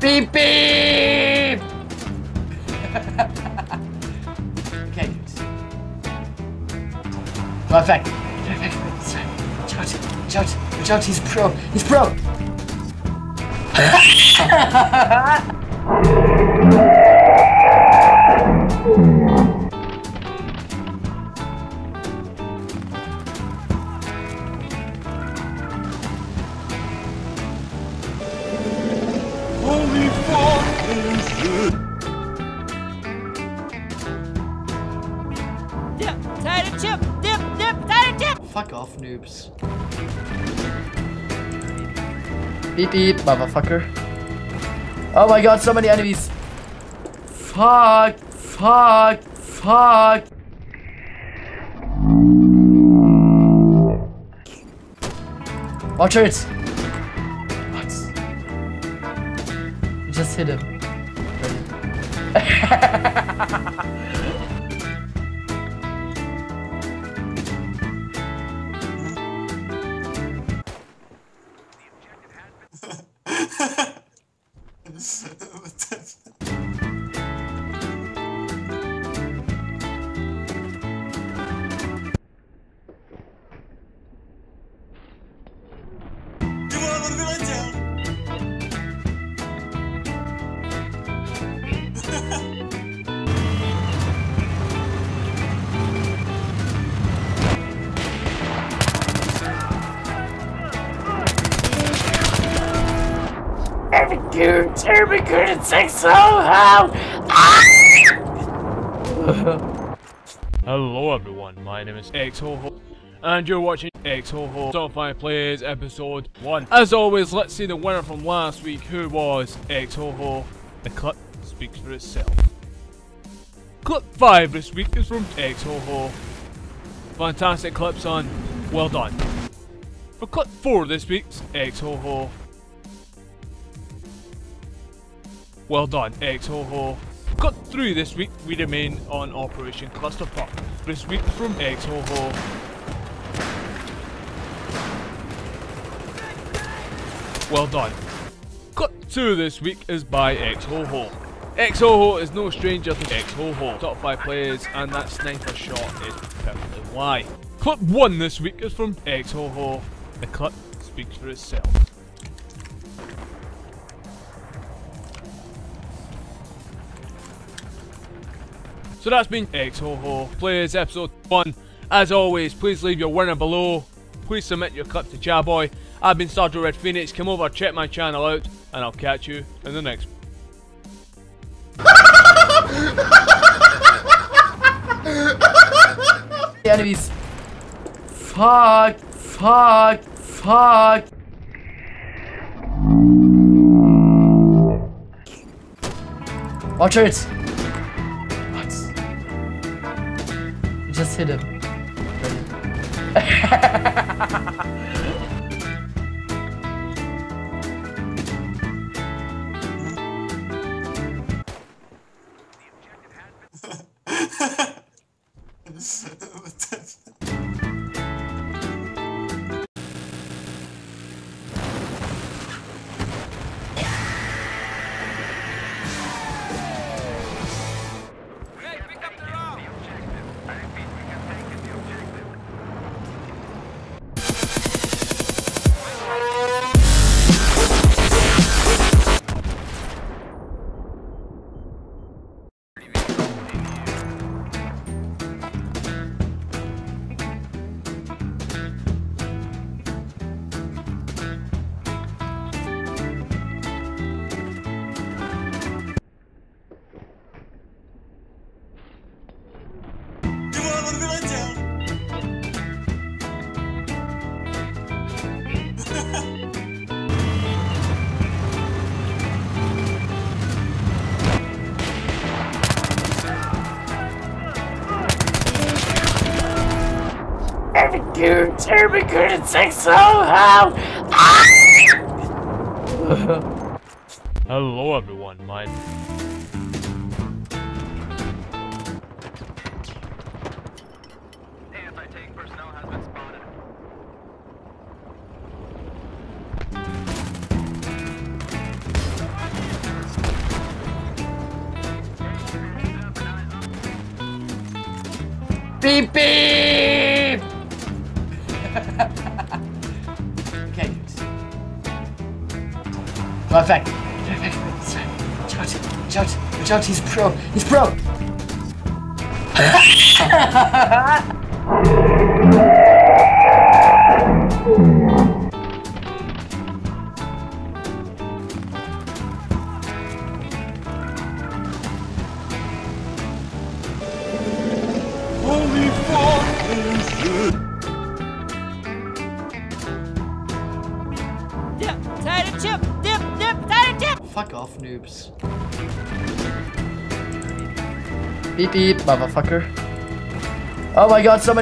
Beep beep! Okay, dudes. Drive back. Watch out, he's pro! Holy fuck! Dip, tighter chip! Dip, tighter chip! Fuck off, noobs. Beep beep, motherfucker. Oh my god, so many enemies. Fuck. Watch it. What? You just hit him. Every good at XOHO. Hello everyone, my name is XOHO, and you're watching XOHO SOMFI Plays Episode 1. As always, let's see the winner from last week, who was XOHO. The clip speaks for itself. Clip 5 this week is from XOHO. Fantastic clip, son. Well done. For clip 4 this week's XOHO. Well done, XOHO. Cut 3 this week, we remain on Operation Clusterfuck. This week from XOHO. Well done. Cut 2 this week is by XOHO. XOHO is no stranger to XOHO. Top 5 players, and that sniper shot is perfectly why. Clip 1 this week is from XOHO. The clip speaks for itself. So that's been XOHO Plays Episode 1. As always, please leave your winner below. Please submit your clip to Chaboy. I've been Sergeant Red Phoenix. Come over, check my channel out, and I'll catch you in the next enemies. Fuck. Watch it. Just hit him. Every good at XOHO. Hello everyone, anti-tank personnel has been spotted. Beep beep! Okay, good. Perfect. Watch out, watch out, watch out, he's pro, he's pro! Holy fuck! Fuck off, noobs. Beep beep, motherfucker. Oh my god, someone.